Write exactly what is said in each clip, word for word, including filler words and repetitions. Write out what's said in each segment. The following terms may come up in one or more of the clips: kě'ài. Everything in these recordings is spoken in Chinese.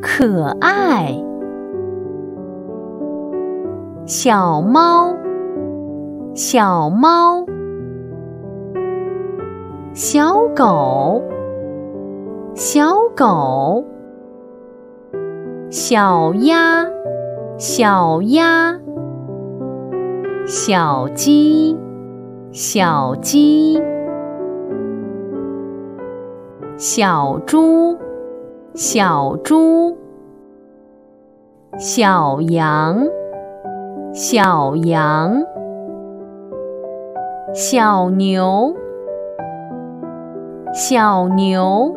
可爱。小猫，小猫。小狗，小狗。小鸭，小鸭。小鸡，小鸡。小猪，小猪。小羊，小羊。小牛，小牛。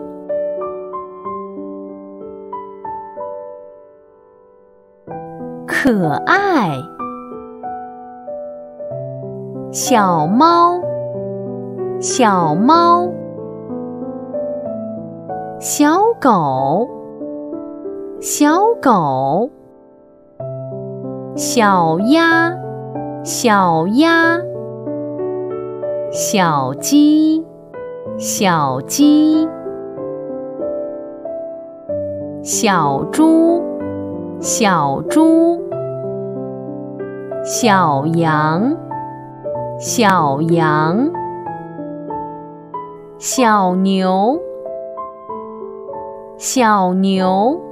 可爱。小猫，小猫。小狗，小狗。小鸭，小鸭。小鸡，小鸡。小猪，小猪。小羊，小羊。小牛，小牛。